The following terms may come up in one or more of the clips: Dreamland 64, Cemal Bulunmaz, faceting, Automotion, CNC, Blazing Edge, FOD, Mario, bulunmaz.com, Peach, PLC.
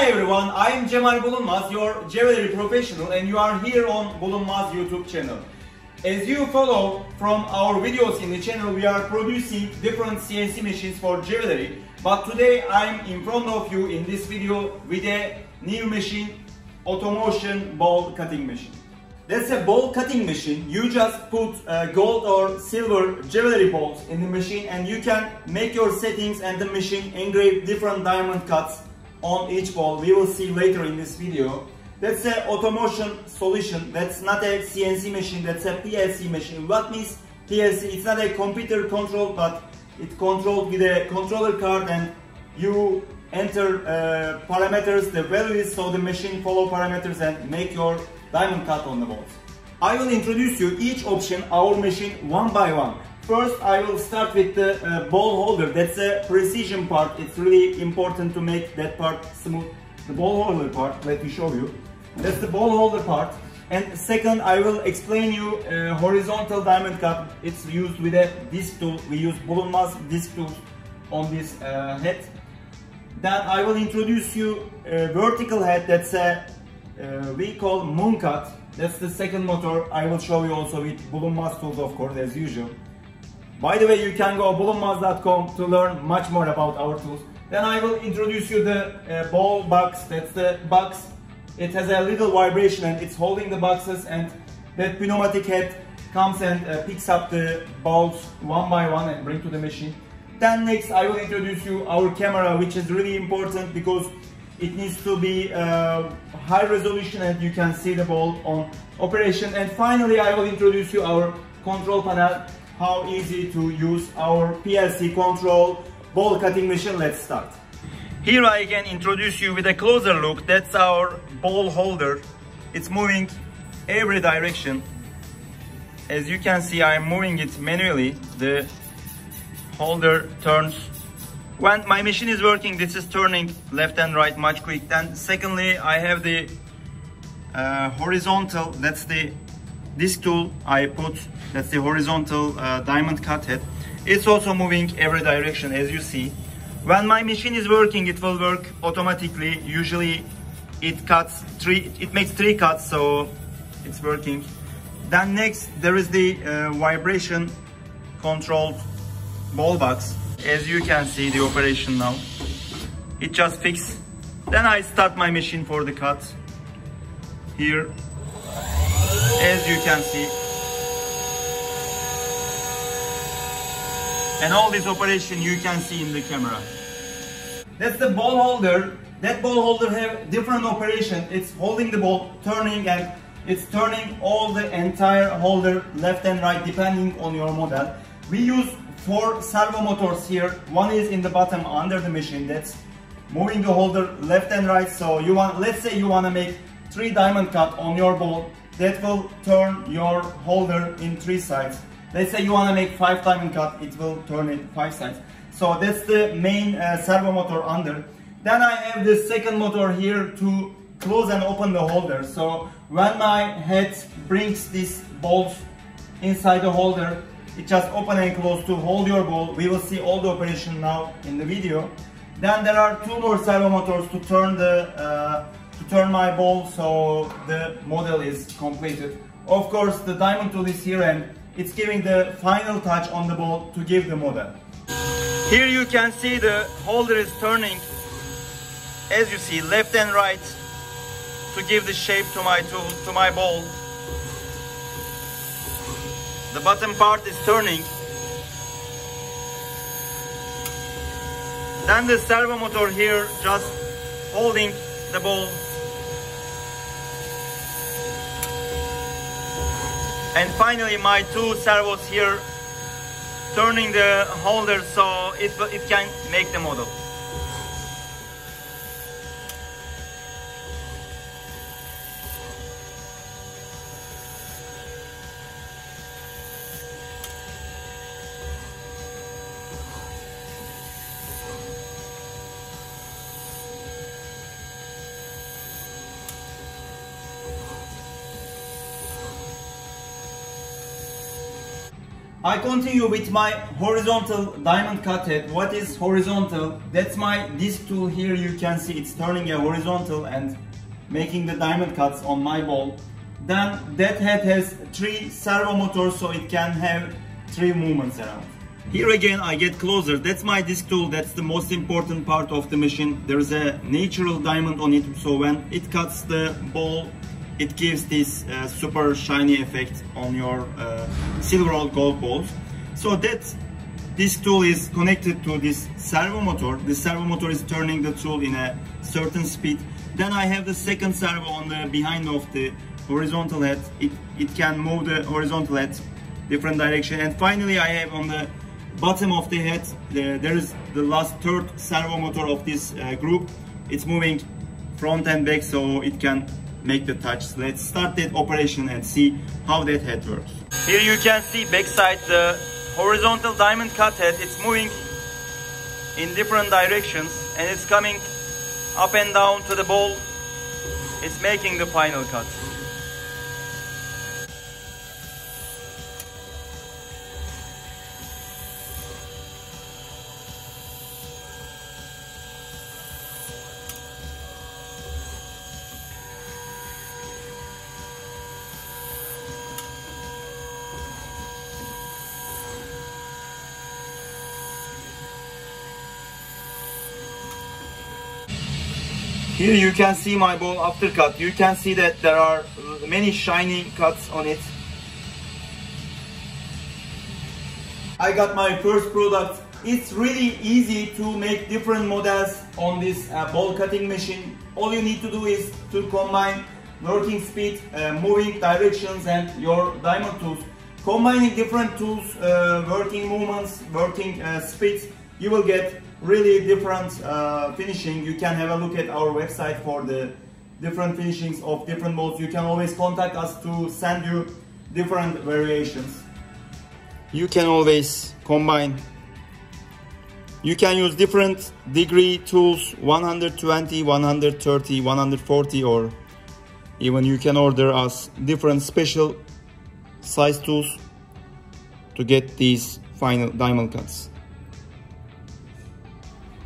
Hi everyone, I am Cemal Bulunmaz, your jewelry professional, and you are here on Bulunmaz YouTube channel. As you follow from our videos in the channel, we are producing different CNC machines for jewelry. But today I am in front of you in this video with a new machine, Automotion ball cutting machine. That's a ball cutting machine. You just put gold or silver jewelry balls in the machine and you can make your settings, and the machine engrave different diamond cuts on each ball. We will see later in this video. That's an Automotion solution. That's not a CNC machine, that's a PLC machine. What means PLC? It's not a computer control, but it's controlled with a controller card, and you enter parameters, the values, so the machine follow parameters and make your diamond cut on the balls. I will introduce you each option, our machine, one by one. First, I will start with the ball holder. That's a precision part. It's really important to make that part smooth. The ball holder part, let me show you. That's the ball holder part. And second, I will explain you horizontal diamond cut. It's used with a disc tool. We use Bulunmaz disc tool on this head. Then I will introduce you a vertical head. That's a we call moon cut. That's the second motor. I will show you also with Bulunmaz tools, of course, as usual. By the way, you can go bulunmaz.com to learn much more about our tools. Then I will introduce you the ball box. That's the box. It has a little vibration and it's holding the boxes, and that pneumatic head comes and picks up the balls one by one and bring to the machine. Then next I will introduce you our camera, which is really important because it needs to be high resolution and you can see the ball on operation. And finally I will introduce you our control panel. How easy to use our PLC control ball cutting machine. Let's start. Here I can introduce you with a closer look. That's our ball holder. It's moving every direction. As you can see, I'm moving it manually. The holder turns. When my machine is working, this is turning left and right much quicker. Then secondly, I have the horizontal, that's the disc tool I put. That's the horizontal diamond cut head. It's also moving every direction, as you see. When my machine is working, it will work automatically. Usually it cuts it makes three cuts, so it's working. Then next there is the vibration controlled ball box. As you can see the operation now. It just fixes. Then I start my machine for the cut. Here, as you can see. And all this operation you can see in the camera. That's the ball holder. That ball holder have different operation. It's holding the ball, turning, and it's turning all the entire holder left and right depending on your model. We use four servo motors here. One is in the bottom under the machine. That's moving the holder left and right. So you want, let's say you want to make three diamond cut on your ball. That will turn your holder in three sides. Let's say you want to make five diamond cut, it will turn it five sides. So that's the main servo motor under. Then I have the second motor here to close and open the holder. So when my head brings these balls inside the holder, it just open and close to hold your ball. We will see all the operation now in the video. Then there are two more servo motors to turn the turn my ball, so the model is completed. Of course, the diamond tool is here and it's giving the final touch on the ball to give the model. Here you can see the holder is turning, as you see, left and right to give the shape to my tool, to my ball. The bottom part is turning. Then the servo motor here just holding the ball. And finally my two servos here turning the holder so it can make the model. I continue with my horizontal diamond cut head. What is horizontal? That's my disc tool here, you can see it's turning a horizontal and making the diamond cuts on my ball. Then that head has 3 servo motors, so it can have 3 movements around. Here again I get closer. That's my disc tool, that's the most important part of the machine. There is a natural diamond on it, so when it cuts the ball, it gives this super shiny effect on your silver or gold balls. So that disc tool is connected to this servo motor. The servo motor is turning the tool in a certain speed. Then I have the second servo on the behind of the horizontal head. It can move the horizontal head different direction. And finally I have on the bottom of the head, there is the last third servo motor of this group. It's moving front and back, so it can make the touch. Let's start that operation and see how that head works. Here you can see backside the horizontal diamond cut head. It's moving in different directions and it's coming up and down to the ball. It's making the final cut. Here you can see my ball after cut. You can see that there are many shiny cuts on it. I got my first product. It's really easy to make different models on this ball cutting machine. All you need to do is to combine working speed, moving directions and your diamond tools. Combining different tools, working movements, working speeds, you will get really different finishing. You can have a look at our website for the different finishings of different molds. You can always contact us to send you different variations. You can always combine. You can use different degree tools, 120, 130, 140, or even you can order us different special size tools to get these final diamond cuts.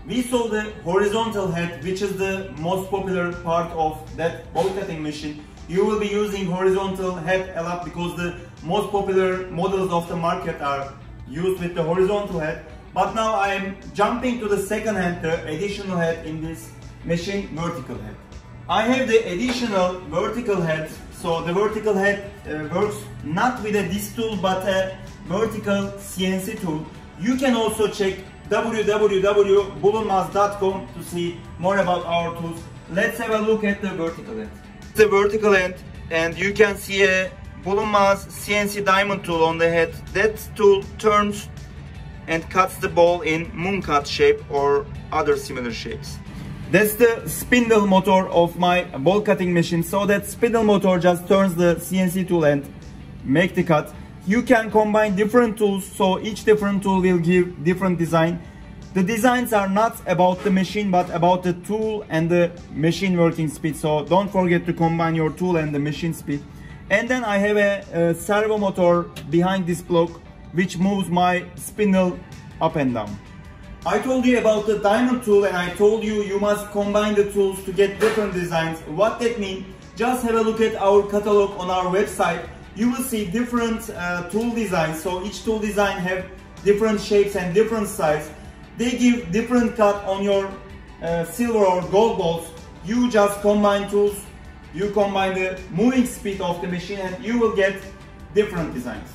We saw the horizontal head, which is the most popular part of that ball cutting machine. You will be using horizontal head a lot because the most popular models of the market are used with the horizontal head. But now I am jumping to the second head, the additional head in this machine, vertical head. I have the additional vertical head. So the vertical head works not with a disc tool but a vertical CNC tool. You can also check www.bulunmaz.com to see more about our tools. Let's have a look at the vertical end. The vertical end, and you can see a Bulunmaz CNC diamond tool on the head. That tool turns and cuts the ball in mooncut shape or other similar shapes. That's the spindle motor of my ball cutting machine. So that spindle motor just turns the CNC tool and make the cut. You can combine different tools, so each different tool will give different design. The designs are not about the machine but about the tool and the machine working speed, so don't forget to combine your tool and the machine speed. And then I have a servo motor behind this block which moves my spindle up and down. I told you about the diamond tool and I told you you must combine the tools to get different designs. What that means? Just have a look at our catalog on our website. You will see different tool designs, so each tool design have different shapes and different size. They give different cut on your silver or gold balls. You just combine tools, you combine the moving speed of the machine and you will get different designs.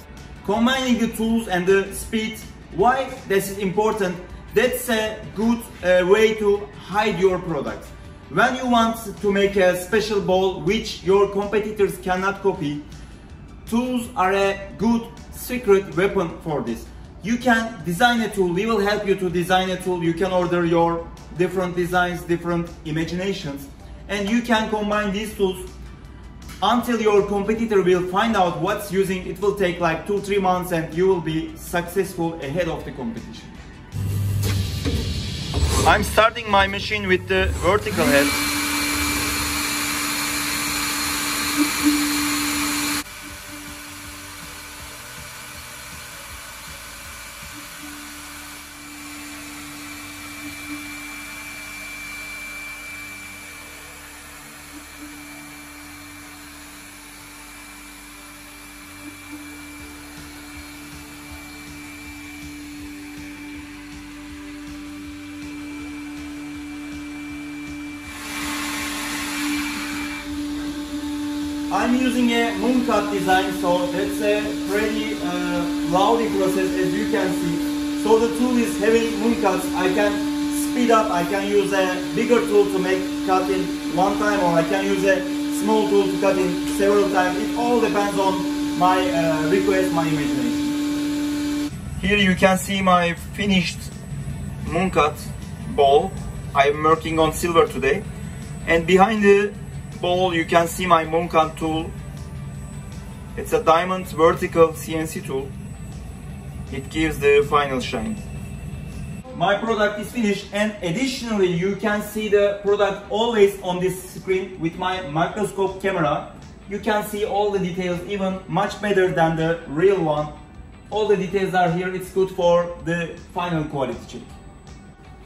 Combining the tools and the speed, why this is important? That's a good way to hide your product. When you want to make a special ball which your competitors cannot copy, tools are a good secret weapon for this. You can design a tool, we will help you to design a tool. You can order your different designs, different imaginations, and you can combine these tools. Until your competitor will find out what's using, it will take like 2-3 months and you will be successful ahead of the competition. I'm starting my machine with the vertical head. I'm using a moon cut design, so that's a pretty rowdy process, as you can see. So the tool is having moon cuts. I can speed up, I can use a bigger tool to make cut in one time, or I can use a small tool to cut in several times. It all depends on my request, my imagination. Here you can see my finished moon cut ball. I'm working on silver today, and behind the ball you can see my moon cut tool. It's a diamond vertical CNC tool. It gives the final shine. My product is finished, and additionally you can see the product always on this screen with my microscope camera. You can see all the details, even much better than the real one. All the details are here. It's good for the final quality check.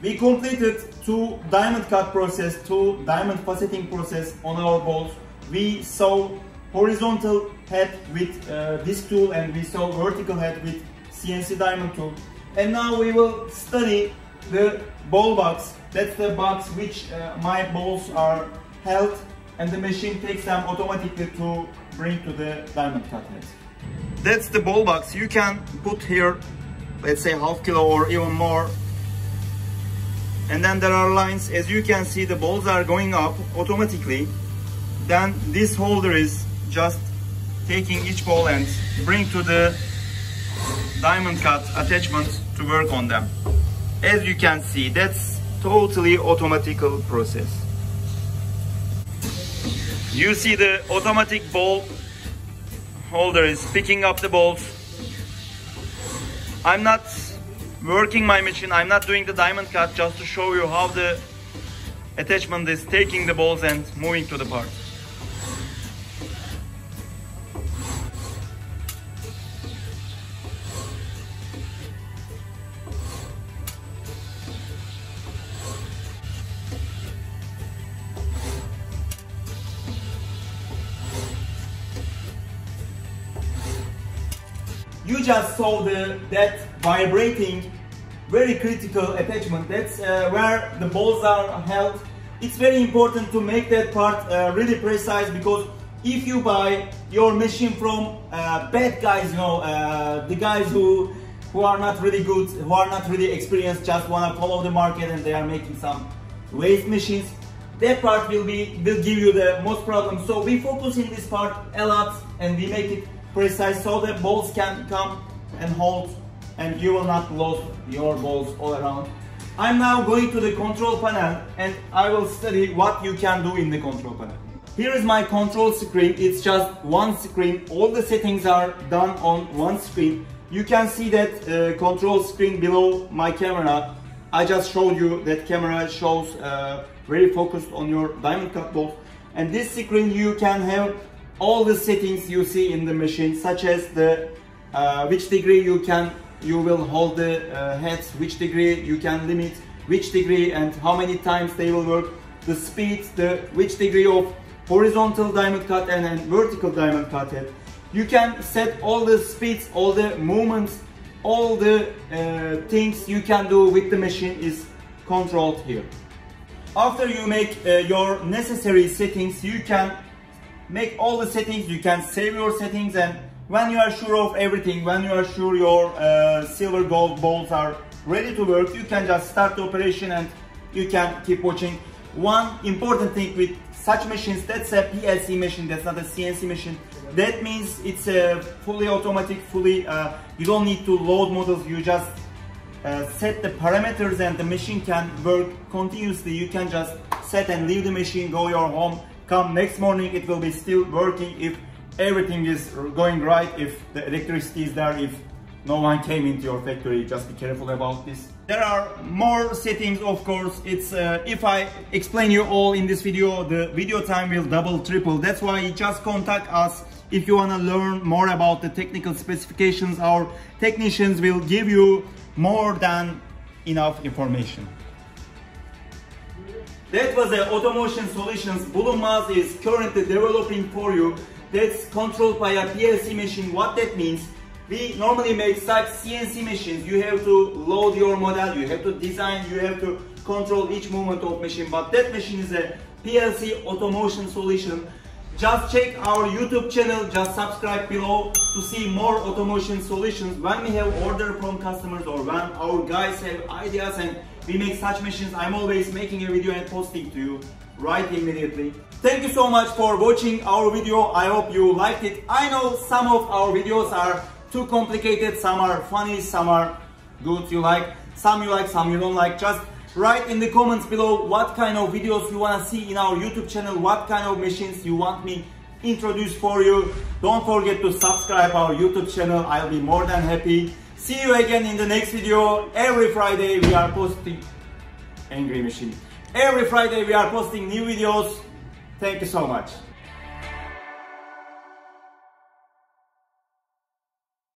We completed two diamond cut process, two diamond faceting process on our balls. We saw horizontal head with this tool, and we saw vertical head with CNC diamond tool. And now we will study the ball box. That's the box which my balls are held, and the machine takes them automatically to bring to the diamond cut head. That's the ball box. You can put here, let's say, half kilo or even more. And then there are lines. As you can see, the balls are going up automatically. Then this holder is just taking each ball and bring to the diamond cut attachment to work on them. As you can see, that's totally automatical process. You see the automatic ball holder is picking up the balls. I'm not working my machine, I'm not doing the diamond cut, just to show you how the attachment is taking the balls and moving to the part. You just saw that vibrating, very critical attachment. That's where the balls are held. It's very important to make that part really precise, because if you buy your machine from bad guys, you know, the guys who are not really good, who are not really experienced, just want to follow the market, and they are making some waste machines, that part will give you the most problems. So we focus in this part a lot, and we make it precise so that balls can come and hold, and you will not lose your balls all around. I'm now going to the control panel, and I will study what you can do in the control panel. Here is my control screen. It's just one screen. All the settings are done on one screen. You can see that control screen below my camera. I just showed you that camera shows very focused on your diamond cut balls. And this screen you can have all the settings you see in the machine, such as the which degree you will hold the heads, which degree you can limit, which degree and how many times they will work, the speed, which degree of horizontal diamond cut and vertical diamond cut head. You can set all the speeds, all the movements, all the things you can do with the machine is controlled here. After you make your necessary settings, you can make all the settings, you can save your settings, and when you are sure of everything, when you are sure your silver gold balls are ready to work, you can just start the operation and you can keep watching. One important thing with such machines, that's a PLC machine, that's not a CNC machine. That means it's a fully automatic, fully, you don't need to load models, you just set the parameters and the machine can work continuously. You can just set and leave the machine, go your home, come next morning, it will be still working if everything is going right, if the electricity is there, if no one came into your factory. Just be careful about this. There are more settings, of course. It's if I explain you all in this video, the video time will double, triple. That's why you just contact us if you want to learn more about the technical specifications. Our technicians will give you more than enough information. That was the Automotion Solutions. Bulunmaz is currently developing for you. That's controlled by a PLC machine. What that means, we normally make such CNC machines. You have to load your model, you have to design, you have to control each movement of machine. But that machine is a PLC Automotion Solution. Just check our YouTube channel, just subscribe below to see more automotion solutions. When we have order from customers or when our guys have ideas and we make such machines, I'm always making a video and posting to you right immediately. Thank you so much for watching our video. I hope you liked it. I know some of our videos are too complicated, some are funny, some are good, you like, some you like, some you don't like. Just write in the comments below what kind of videos you want to see in our YouTube channel, what kind of machines you want me introduce for you. Don't forget to subscribe our YouTube channel. I'll be more than happy. See you again in the next video. Every Friday we are posting angry machine. Every Friday we are posting new videos. Thank you so much.